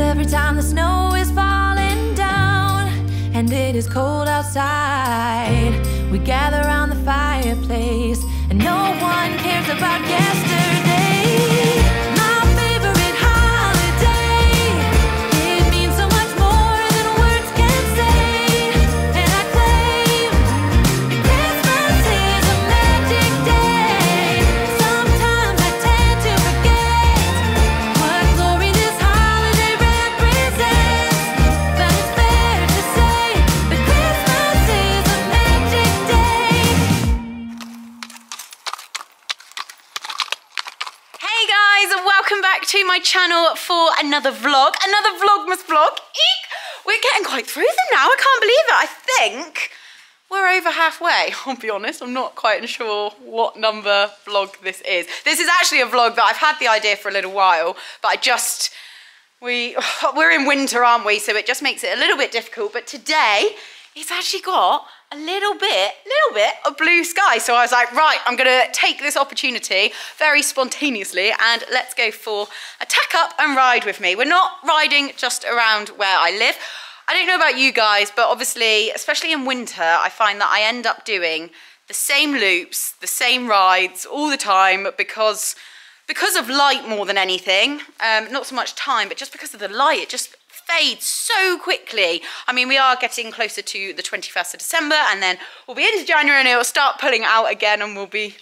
every time the snow is falling down and it is cold outside. We gather around the fireplace and no one cares about yesterday. To my channel for another vlogmas vlog. Eek! We're getting quite through them now, I can't believe it. I think we're over halfway. I'll be honest, I'm not quite sure what number vlog this is. This is actually a vlog that I've had the idea for a little while, but we're in winter, aren't we? So it just makes it a little bit difficult, but today it's actually got a little bit of blue sky. So I was like, right, I'm gonna take this opportunity very spontaneously and let's go for a tack up and ride with me. We're not riding just around where I live. I don't know about you guys, but obviously, especially in winter, I find that I end up doing the same loops, the same rides all the time because of light more than anything. Not so much time, but just because of the light, it just fades so quickly. I mean, we are getting closer to the 21st of December and then we'll be into January and it'll start pulling out again and we'll be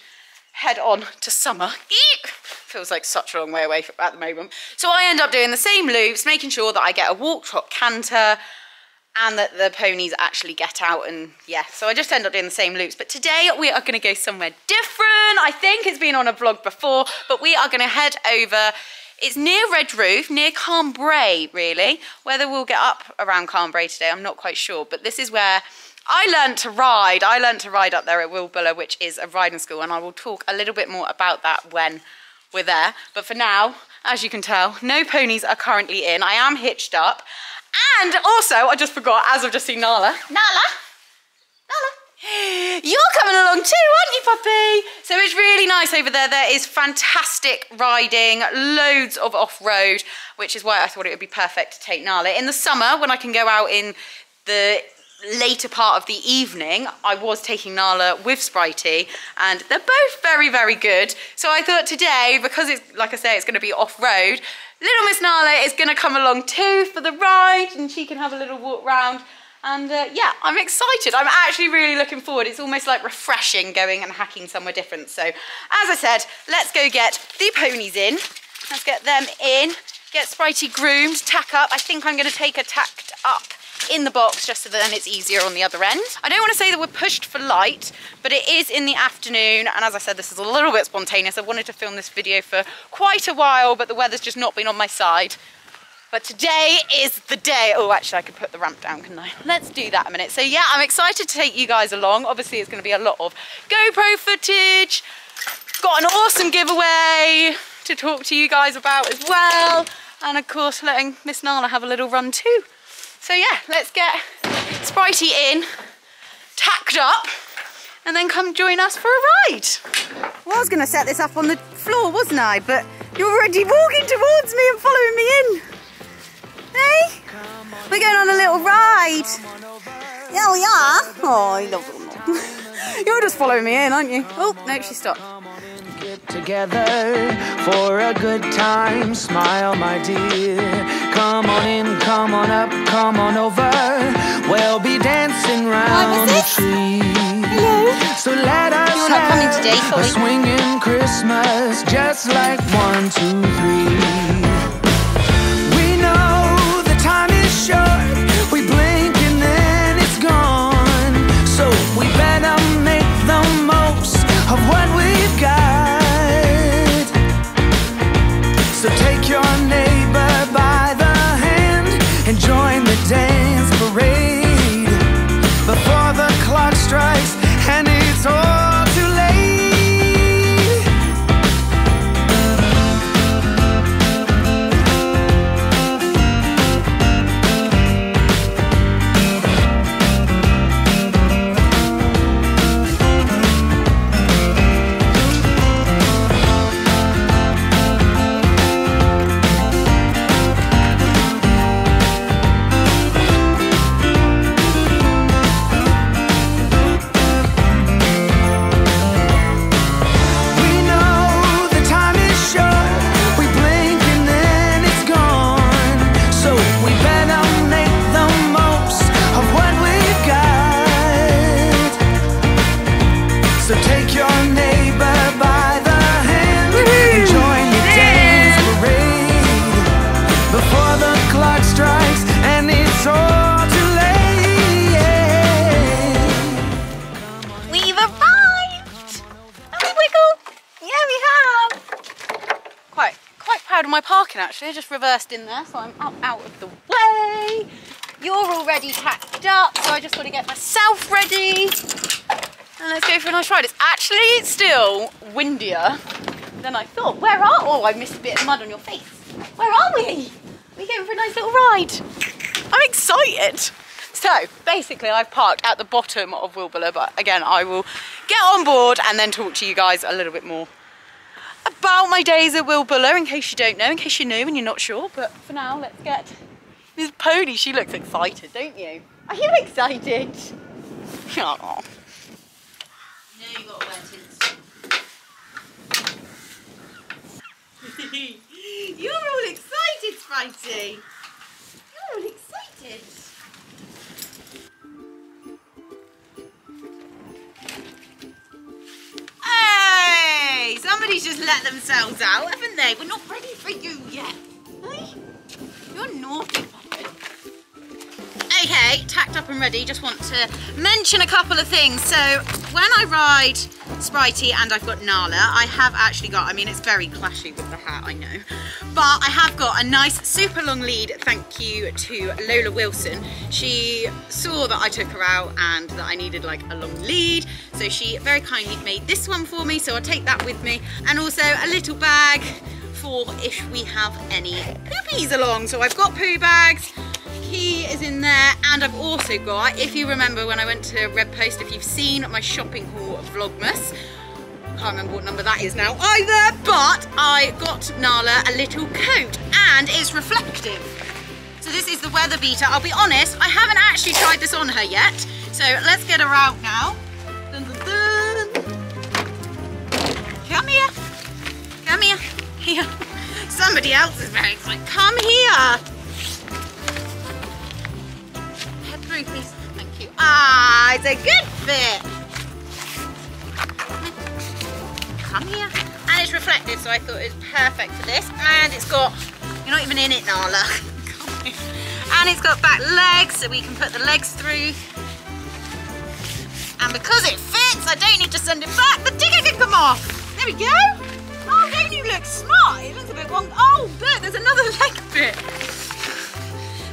head on to summer. Eek! Feels like such a long way away at the moment. So I end up doing the same loops, making sure that I get a walk, trot, canter, and that the ponies actually get out and yeah, so I just end up doing the same loops. But today we are gonna go somewhere different. I think it's been on a vlog before, but we are gonna head over. It's near Red Roof, near Cambrai, really. Whether we'll get up around Cambrai today, I'm not quite sure. But this is where I learned to ride. I learned to ride up there at Will Buller, which is a riding school. And I will talk a little bit more about that when we're there. But for now, as you can tell, no ponies are currently in. I am hitched up. And also, I just forgot, as I've just seen Nala. Nala, you're coming along too, aren't you, puppy? So it's really nice over there. There is fantastic riding, loads of off-road, which is why I thought it would be perfect to take Nala. In the summer, when I can go out in the later part of the evening, I was taking Nala with Spritey and they're both very, very good. So I thought today, because it's, like I say, it's gonna be off-road, little Miss Nala is gonna come along too for the ride and she can have a little walk round. And yeah, I'm excited. I'm actually really looking forward. It's almost like refreshing going and hacking somewhere different. So as I said, let's go get the ponies in. Let's get them in, get Spritey groomed, tack up. I think I'm gonna take her tacked up in the box just so then it's easier on the other end. I don't wanna say that we're pushed for light, but it is in the afternoon. And as I said, this is a little bit spontaneous. I wanted to film this video for quite a while, but the weather's just not been on my side. But today is the day. Oh, actually, I could put the ramp down, couldn't I? Let's do that in a minute. So yeah, I'm excited to take you guys along. Obviously, it's going to be a lot of GoPro footage. Got an awesome giveaway to talk to you guys about as well. And of course, letting Miss Nala have a little run too. So yeah, let's get Spritey in, tacked up, and then come join us for a ride. Well, I was going to set this up on the floor, wasn't I? But you're already walking towards me and following me in. Hey? We're going on a little ride. Yeah, we are. Oh, I love them. You're just following me in, aren't you? Oh, no, she stopped. Get together for a good time. Smile, my dear. Come on in, come on up, come on over. We'll be dancing round the tree. Hello. So let us have a swinging Christmas, just like 1, 2, 3. We blink and then it's gone. So we better make the most of what we've got. So take your neighbor by the hand and join the dance parade before the clock strikes and it's all too quite proud of my parking actually. I just reversed in there, so I'm up out of the way. You're already packed up, so I just want to get myself ready. And let's go for a nice ride. It's actually still windier than I thought. Where are, oh, I missed a bit of mud on your face. Where are we? We're going for a nice little ride. I'm excited. So basically I've parked at the bottom of Will Buller, but again, I will get on board and then talk to you guys a little bit more about my days at Will Buller, in case you don't know, in case you're new and you're not sure. But for now, let's get this pony. She looks excited, don't you? Are you excited? Aww. You know you've got to wear tints. You're all excited, Spritey. You're all excited. Hey! Somebody's just let themselves out, haven't they? We're not ready for you yet. Hey? You're naughty, puppet. Okay, tacked up and ready. Just want to mention a couple of things. So when I ride Spritey and I've got Nala, I have actually got, I mean, it's very clashy with the hat, I know, but I have got a nice super long lead thank you to Lola Wilson. She saw that I took her out and that I needed like a long lead, so she very kindly made this one for me, so I'll take that with me, and also a little bag for if we have any poopies along. So I've got poo bags, he is in there, and I've also got, if you remember when I went to Red Post, if you've seen my shopping haul Vlogmas, I can't remember what number that is now either, but I got Nala a little coat and it's reflective. So this is the weather beater. I'll be honest, I haven't actually tried this on her yet, so let's get her out now. Dun, dun, dun. Come here, come here, here. Somebody else is very excited. Come here. Please. Thank you. Ah, it's a good fit. Come here. And it's reflective, so I thought it was perfect for this. And it's got, you're not even in it, Nala. And it's got back legs, so we can put the legs through. And because it fits, I don't need to send it back. The ticket can come off. There we go. Oh, don't you look smart? It looks a bit wrong. Oh, look, there's another leg bit.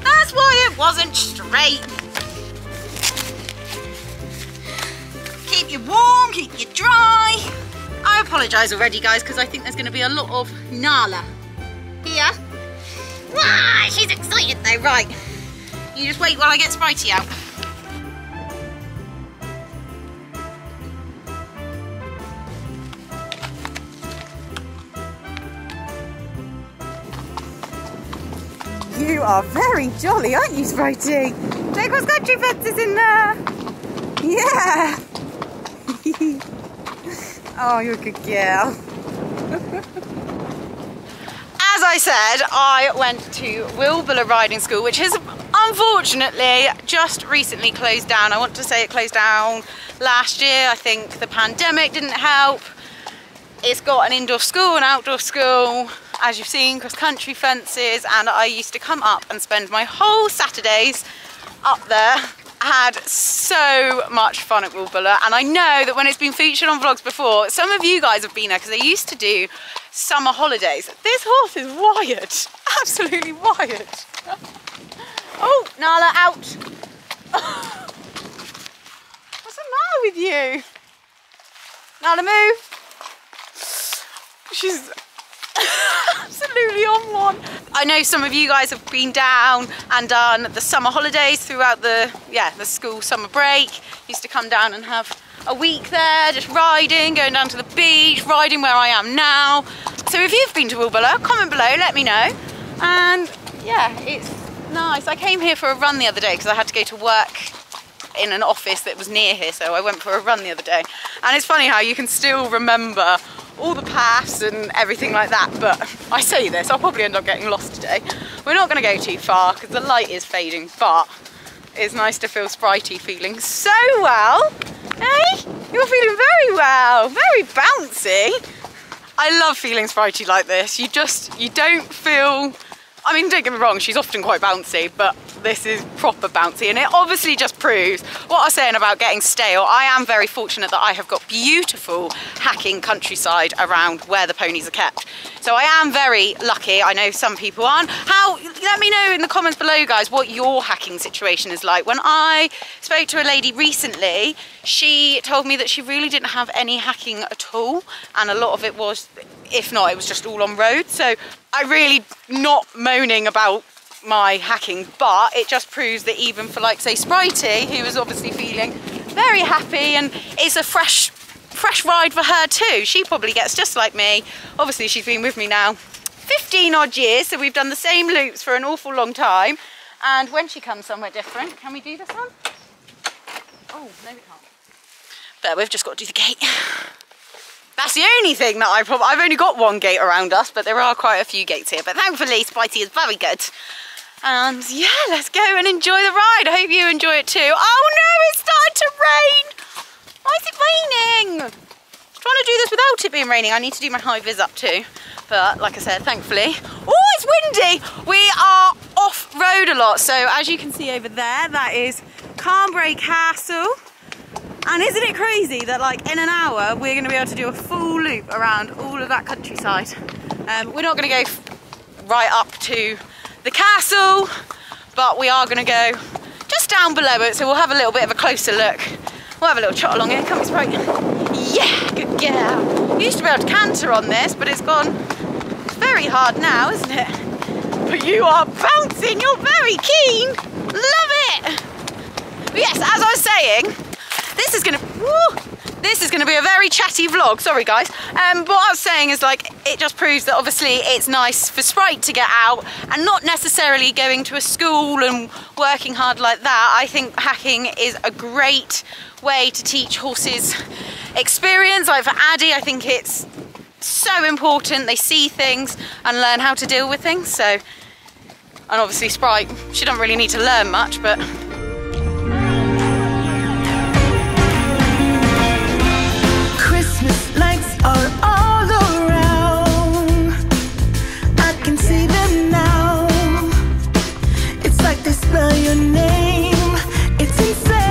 That's why it wasn't straight. Keep you warm, keep you dry. I apologise already, guys, because I think there's going to be a lot of Nala here. Wow, she's excited though. Right, you just wait while I get Spritey out. You are very jolly, aren't you, Spritey? Look, what's country fence is in there. Yeah. Oh, you're a good girl. As I said, I went to Will Buller Riding School, which is unfortunately just recently closed down. I want to say it closed down last year. I think the pandemic didn't help. It's got an indoor school, an outdoor school, as you've seen, cross country fences, and I used to come up and spend my whole Saturdays up there. I had so much fun at Will Buller, and I know that when it's been featured on vlogs before, some of you guys have been there because they used to do summer holidays. This horse is wired, absolutely wired. Oh, Nala, out. What's the matter with you? Nala, move. She's absolutely on one. I know some of you guys have been down and done the summer holidays throughout the school summer break. Used to come down and have a week there, just riding, going down to the beach, riding where I am now. So if you've been to Will Buller, comment below, let me know. And yeah, it's nice. I came here for a run the other day because I had to go to work in an office that was near here, so I went for a run the other day. And it's funny how you can still remember all the paths and everything like that, but I say this, I'll probably end up getting lost today. We're not going to go too far because the light is fading, but it's nice to feel Spritey feeling so well. Hey, you're feeling very well, very bouncy. I love feeling Spritey like this. You don't feel I mean, don't get me wrong, she's often quite bouncy, but this is proper bouncy, and it obviously just proves what I was saying about getting stale. I am very fortunate that I have got beautiful hacking countryside around where the ponies are kept, so I am very lucky. I know some people aren't. How, let me know in the comments below, guys, what your hacking situation is like. When I spoke to a lady recently, she told me that she really didn't have any hacking at all, and a lot of it was, if not, it was just all on road. So I really not moaning about my hacking, but it just proves that even for, like, say, Spritey, who was obviously feeling very happy, and it's a fresh ride for her too. She probably gets just like me. Obviously she's been with me now 15 odd years, so we've done the same loops for an awful long time, and when she comes somewhere different, can we do this one? Oh no, we can't, but we've just got to do the gate. That's the only thing that I've only got one gate around us, but there are quite a few gates here, but thankfully Spritey is very good. And yeah, let's go and enjoy the ride. I hope you enjoy it too. Oh no, it's started to rain. Why is it raining? I'm trying to do this without it being raining. I need to do my high vis up too. But like I said, thankfully, oh, it's windy. We are off road a lot. So as you can see over there, that is Cambrai Castle. And isn't it crazy that, like, in an hour we're going to be able to do a full loop around all of that countryside? We're not going to go right up to the castle, but we are going to go just down below it, so we'll have a little bit of a closer look. We'll have a little trot along here. Come on, Sprite. Yeah, good girl. We used to be able to canter on this, but it's gone very hard now, isn't it? But you are bouncing. You're very keen. Love it. But yes, as I was saying, this is going to be a very chatty vlog, sorry guys. What I was saying is, like, it just proves that obviously it's nice for Sprite to get out and not necessarily going to a school and working hard like that. I think hacking is a great way to teach horses experience. Like for Addie, I think it's so important they see things and learn how to deal with things. So, and obviously Sprite, she doesn't really need to learn much, but all around, I can see them now. It's like they spell your name. It's insane.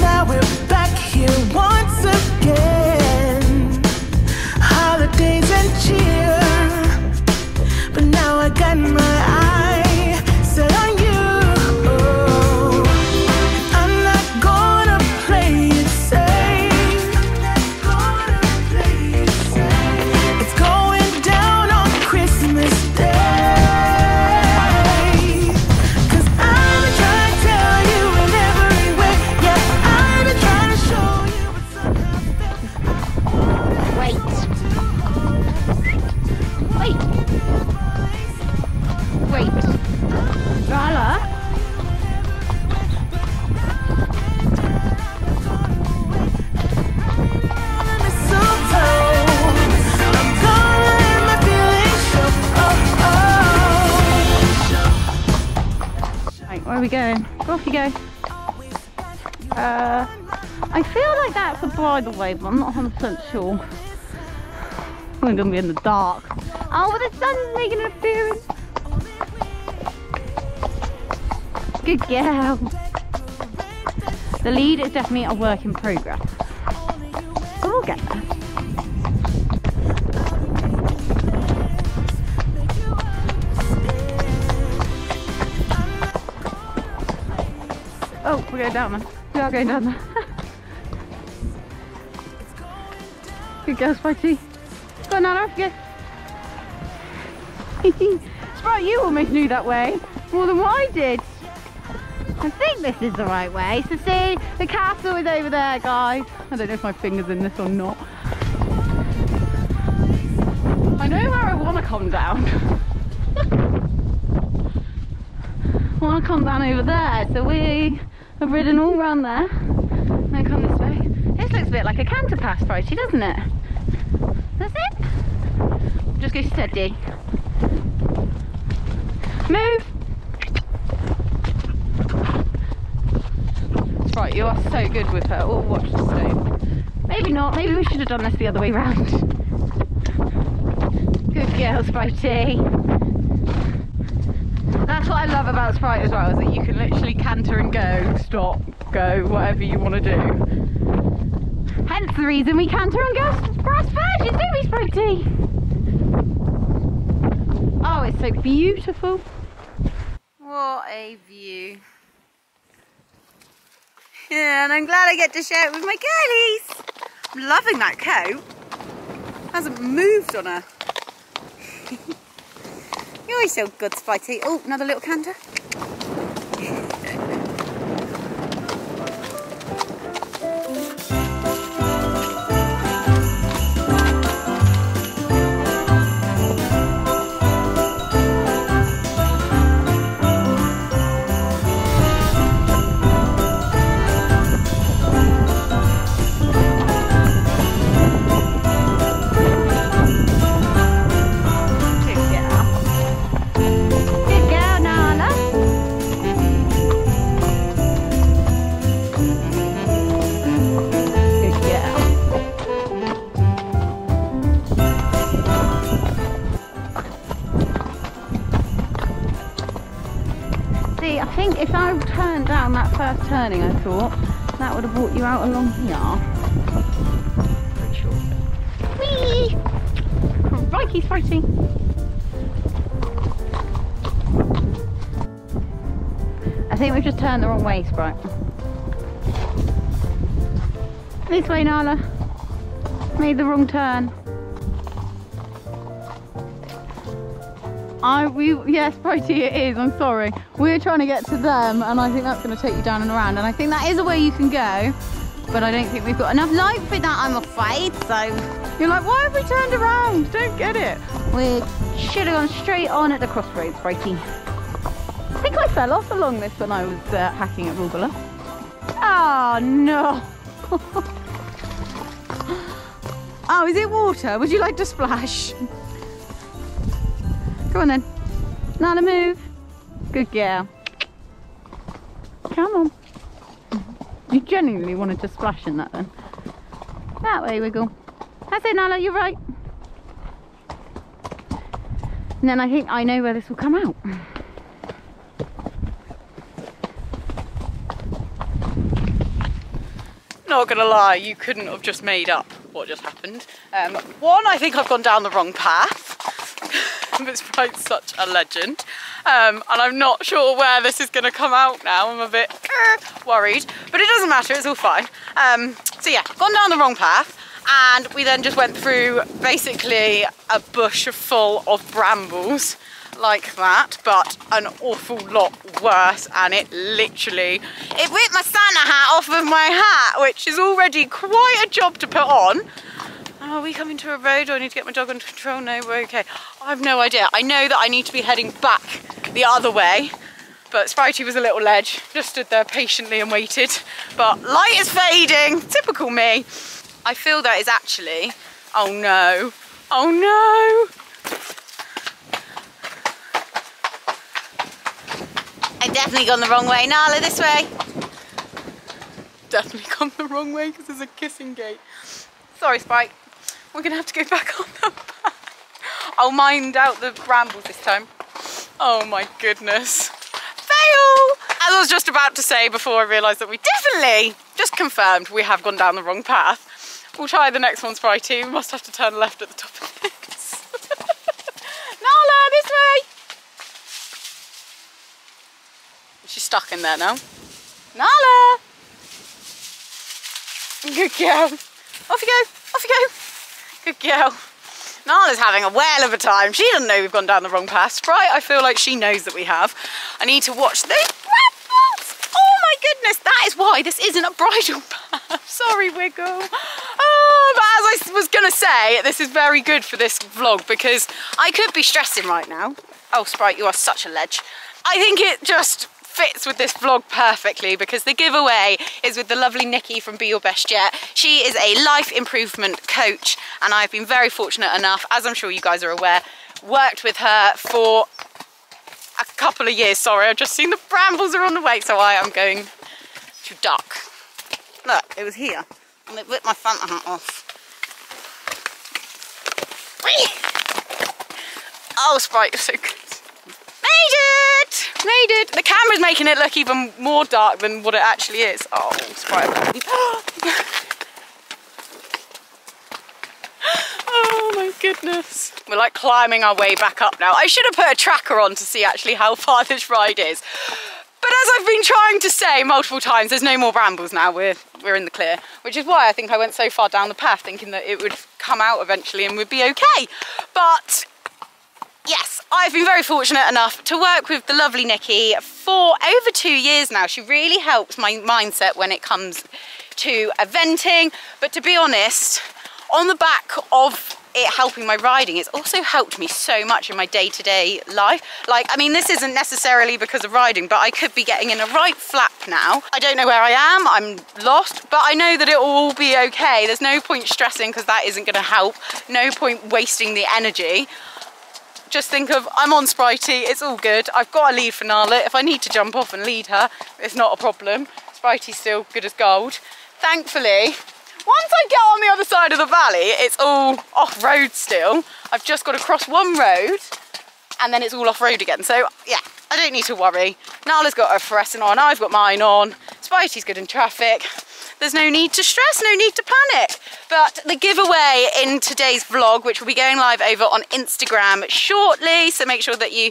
Now we're back here once again. Holidays and cheer, but now I got my eye set on you. I'm not gonna play it safe. Where are we going? Off you go. I feel like that's a bridleway, but I'm not 100% sure. We're going to be in the dark. Oh, but the sun's making an appearance. Good girl. The lead is definitely a work in progress. But we'll get there. Oh, we're going down there. We are going down there. Good girl, Spritey. Go on, Nala, off you go. Sprite, you almost knew that way more than I did. I think this is the right way. So see, the castle is over there, guys. I don't know if my finger's in this or not. I know where I want to come down. I want to come down over there, so we... I've ridden all round there. Now come this way. This looks a bit like a canter pass, Spritey, doesn't it? That's it. Just go steady. Move. Right, you are so good with her. Oh, watch the stone. Maybe not. Maybe we should have done this the other way round. Good girl. girl, Spritey. That's what I love about Sprite as well, is that you can literally canter and go, stop, go, whatever you want to do. Hence the reason we canter on grass versions, don't we, Spritey? Oh, it's so beautiful. What a view. Yeah, and I'm glad I get to share it with my girlies. I'm loving that coat. Hasn't moved on her. You're always so good, Spritey. Oh, another little canter. If I turned down that first turning, I thought that would have brought you out along here. Pretty sure. Whee! Crikey, Spritey. I think we've just turned the wrong way, Sprite. This way, Nala. Made the wrong turn. Yes, Spritey, it is. I'm sorry. We're trying to get to them, and I think that's going to take you down and around. And I think that is a way you can go, but I don't think we've got enough light for that, I'm afraid. So you're like, why have we turned around? Don't get it. We should have gone straight on at the crossroads, Spritey. I think I fell off along this when I was hacking at Will Buller. Oh, no. Oh, is it water? Would you like to splash? Go on then. Nala, move. Good girl. Come on. You genuinely wanted to splash in that then. That way we go. That's it, Nala, you're right. And then I think I know where this will come out. Not gonna lie, you couldn't have just made up what just happened. One, I think I've gone down the wrong path. It's quite such a legend, and I'm not sure where this is going to come out now. I'm a bit worried, but it doesn't matter, it's all fine. So yeah, gone down the wrong path, and we then just went through basically a bush full of brambles like that, but an awful lot worse, and it literally whipped my Santa hat off of my hat, which is already quite a job to put on. Are we coming to a road? Do I need to get my dog under control? No, we're okay. I have no idea. I know that I need to be heading back the other way, but Spritey was a little ledge, just stood there patiently and waited. But light is fading, typical me. I feel that is actually, oh no, oh no. I've definitely gone the wrong way. Nala, this way. Definitely gone the wrong way because there's a kissing gate. Sorry, Spike. We're going to have to go back on that path. I'll mind out the brambles this time. Oh my goodness. Fail! As I was just about to say before I realised that we definitely just confirmed we have gone down the wrong path. We'll try the next one, Spritey. We must have to turn left at the top of this. Nala, this way! She's stuck in there now. Nala! Good girl. Off you go. Off you go. Good girl. Nala's having a whale of a time. She doesn't know we've gone down the wrong path. Sprite, I feel like she knows that we have. I need to watch those brambles. Oh my goodness, that is why this isn't a bridle path. Sorry, Wiggle. Oh, but as I was going to say, this is very good for this vlog because I could be stressing right now. Oh, Sprite, you are such a ledge. I think it just fits with this vlog perfectly because the giveaway is with the lovely Nikki from Be Your Best Yet. She is a life improvement coach, and I've been very fortunate enough, as I'm sure you guys are aware, worked with her for a couple of years. Sorry, I've just seen the brambles are on the way, so I am going to duck. Look, it was here, and it whipped my front hat off. Oh, Sprite, you're so good. Made it! Made it! The camera's making it look even more dark than what it actually is. Oh, Sprite. Oh my goodness. We're like climbing our way back up now. I should have put a tracker on to see actually how far this ride is. But as I've been trying to say multiple times, there's no more brambles now, we're in the clear, which is why I think I went so far down the path thinking that it would come out eventually and we'd be okay. But yes, I've been very fortunate enough to work with the lovely Nikki for over 2 years now. She really helps my mindset when it comes to eventing, but to be honest, on the back of it helping my riding, it's also helped me so much in my day-to-day life. Like, I mean, this isn't necessarily because of riding, but I could be getting in a right flap now. I don't know where I am, I'm lost, but I know that it will all be okay. There's no point stressing because that isn't gonna help. No point wasting the energy. Just think of, I'm on Spritey, it's all good. I've got a lead for Nala. If I need to jump off and lead her, it's not a problem. Spritey's still good as gold. Thankfully, once I get on the other side of the valley, it's all off-road still. I've just got to cross one road and then it's all off-road again. So yeah, I don't need to worry. Nala's got her fluorescent on, I've got mine on. Spritey's good in traffic. There's no need to stress, no need to panic. But the giveaway in today's vlog, which will be going live over on Instagram shortly, so make sure that you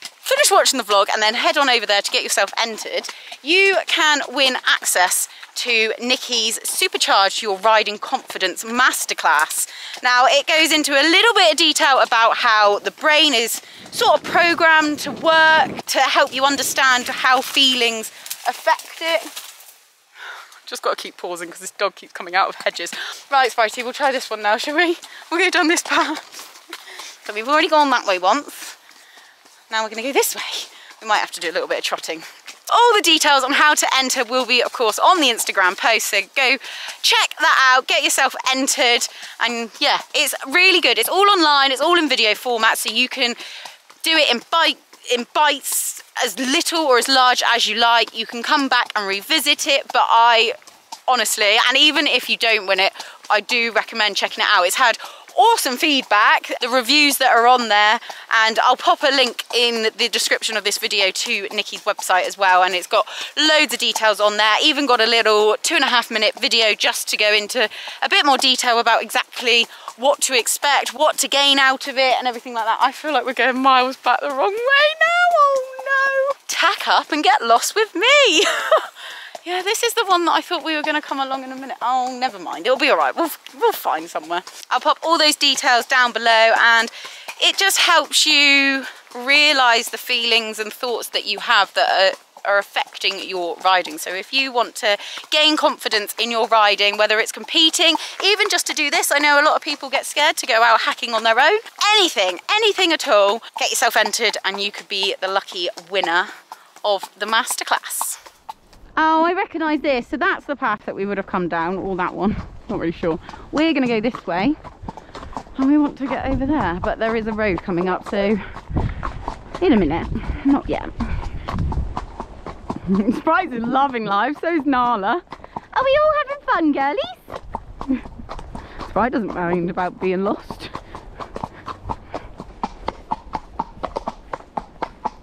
finish watching the vlog and then head on over there to get yourself entered. You can win access to Nikki's Supercharge Your Riding Confidence Masterclass. Now, it goes into a little bit of detail about how the brain is sort of programmed to work to help you understand how feelings affect it. Just got to keep pausing because this dog keeps coming out of hedges. Right, Spritey, we'll try this one now, shall we? We'll go down this path. So we've already gone that way once. Now we're going to go this way. We might have to do a little bit of trotting. All the details on how to enter will be, of course, on the Instagram post, so go check that out, get yourself entered, and yeah, it's really good. It's all online, it's all in video format, so you can do it in bites, as little or as large as you like. You can come back and revisit it, but I honestly, and even if you don't win it, I do recommend checking it out. It's had awesome feedback, the reviews that are on there, and I'll pop a link in the description of this video to Nikki's website as well, and it's got loads of details on there. Even got a little 2.5 minute video just to go into a bit more detail about exactly what to expect, what to gain out of it and everything like that. I feel like we're going miles back the wrong way now. Oh no, tack up and get lost with me. Yeah, this is the one that I thought we were going to come along in a minute. Oh, never mind. It'll be all right. We'll find somewhere. I'll pop all those details down below, and it just helps you realise the feelings and thoughts that you have that are affecting your riding. So if you want to gain confidence in your riding, whether it's competing, even just to do this, I know a lot of people get scared to go out hacking on their own. Anything at all, get yourself entered and you could be the lucky winner of the masterclass. Oh, I recognise this. So that's the path that we would have come down, or that one. Not really sure. We're going to go this way, and we want to get over there. But there is a road coming up, so in a minute. Not yet. Sprite's is loving life. So's Nala. Are we all having fun, girlies? Sprite doesn't mind about being lost.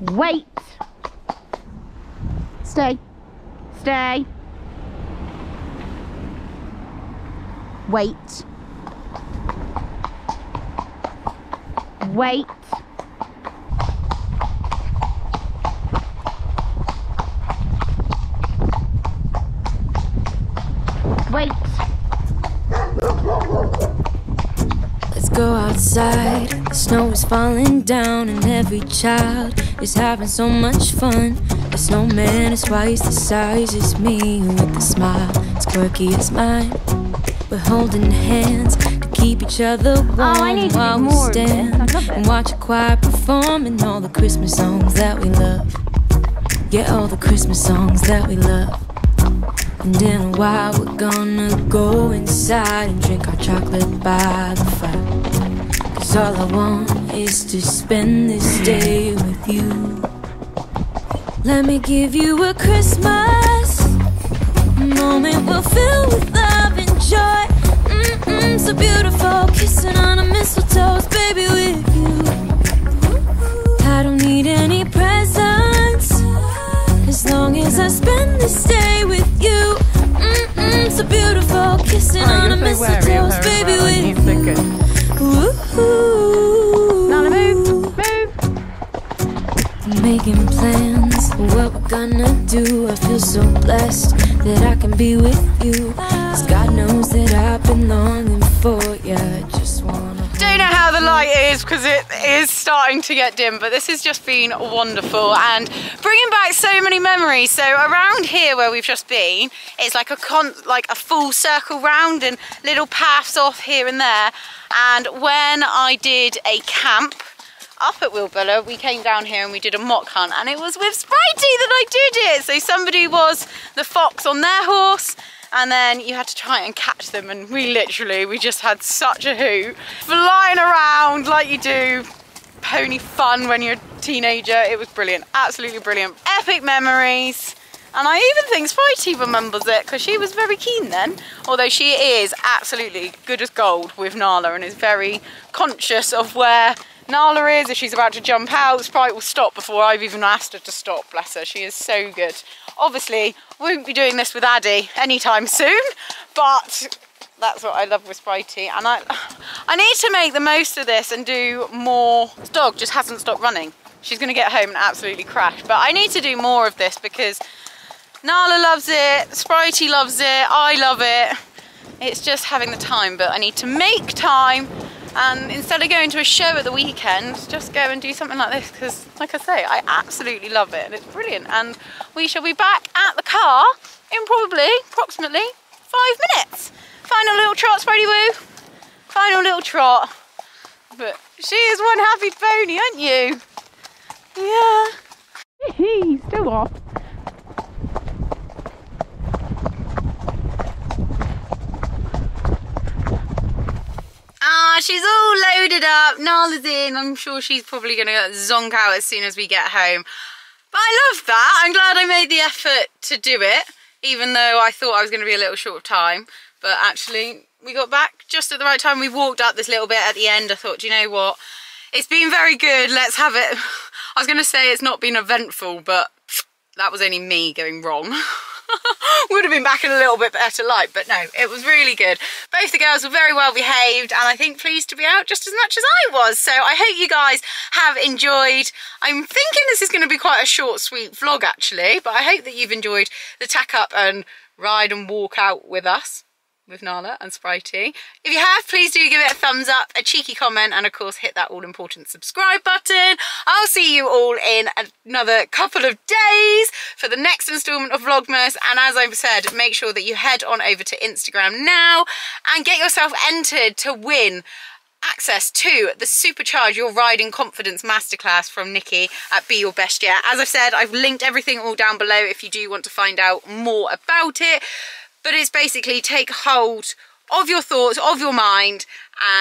Wait. Stay. Stay. Wait. Wait. Wait. Let's go outside. The snow is falling down and every child is having so much fun. The snowman is twice the size as me, with a smile as quirky as mine. We're holding hands to keep each other warm. While we stand and watch a choir perform, and all the Christmas songs that we love. Yeah, all the Christmas songs that we love. And in a while we're gonna go inside and drink our chocolate by the fire. 'Cause all I want is to spend this day with you. Let me give you a Christmas moment we'll fill with love and joy. So beautiful, kissing on a mistletoe, baby, with you. making plans for what we're gonna do. I feel so blessed that I can be with you, 'cause God knows that I've been longing for you. Just wanna... Don't know how the light is, because it is starting to get dim, but this has just been wonderful and bringing back so many memories. So around here where we've just been, it's like a full circle round and little paths off here and there. And when I did a camp up at Will Buller, we came down here and we did a mock hunt, and it was with Spritey that I did it. So somebody was the fox on their horse, and then you had to try and catch them, and we just had such a hoot. Flying around like you do, pony fun when you're a teenager. It was brilliant, absolutely brilliant. Epic memories. And I even think Spritey remembers it, because she was very keen then. Although she is absolutely good as gold with Nala and is very conscious of where Nala is. If she's about to jump out, Sprite will stop before I've even asked her to stop, bless her. She is so good. Obviously, won't be doing this with Addy anytime soon, but that's what I love with Spritey. And I need to make the most of this and do more. This dog just hasn't stopped running. She's going to get home and absolutely crash. But I need to do more of this, because Nala loves it, Spritey loves it, I love it. It's just having the time, but I need to make time. And instead of going to a show at the weekend, just go and do something like this, because like I say, I absolutely love it and it's brilliant. And we shall be back at the car in approximately 5 minutes. Final little trot, Spritey Woo. Final little trot. But she is one happy pony, aren't you? Yeah. He's still off. She's all loaded up, Nala's in, I'm sure she's probably going to zonk out as soon as we get home. But I love that, I'm glad I made the effort to do it, even though I thought I was going to be a little short of time. But actually, we got back just at the right time. We walked up this little bit at the end. I thought, do you know what, it's been very good, let's have it. I was going to say it's not been eventful, but that was only me going wrong. Would have been back in a little bit better light, but no, it was really good. Both the girls were very well behaved, and I think pleased to be out just as much as I was. So I hope you guys have enjoyed. I'm thinking this is going to be quite a short, sweet vlog actually, but I hope that you've enjoyed the tack up and ride and walk out with us, with Nala and Spritey. If you have, please do give it a thumbs up, a cheeky comment, and of course hit that all important subscribe button. I'll see you all in another couple of days for the next instalment of Vlogmas, and as I've said, make sure that you head on over to Instagram now and get yourself entered to win access to the Supercharge Your Riding Confidence Masterclass from Nikki at Be Your Best Yet. As I've said, I've linked everything all down below if you do want to find out more about it. But it's basically take hold of your thoughts, of your mind,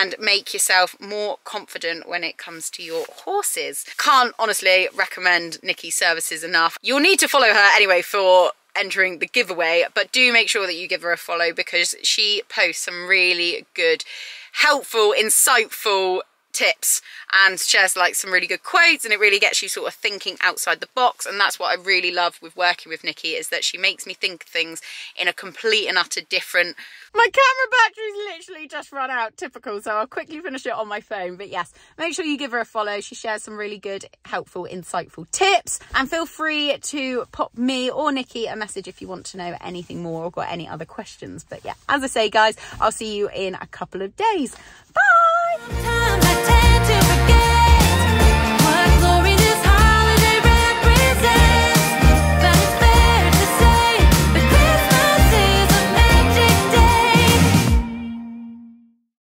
and make yourself more confident when it comes to your horses. Can't honestly recommend Nikki's services enough. You'll need to follow her anyway for entering the giveaway, but do make sure that you give her a follow, because she posts some really good, helpful, insightful tips and shares like some really good quotes, and it really gets you sort of thinking outside the box. And that's what I really love with working with Nikki, is that she makes me think things in a complete and utter different... My camera battery's literally just run out, typical, so I'll quickly finish it on my phone. But yes, make sure you give her a follow. She shares some really good, helpful, insightful tips, and feel free to pop me or Nikki a message if you want to know anything more or got any other questions. But yeah, as I say guys, I'll see you in a couple of days. Bye.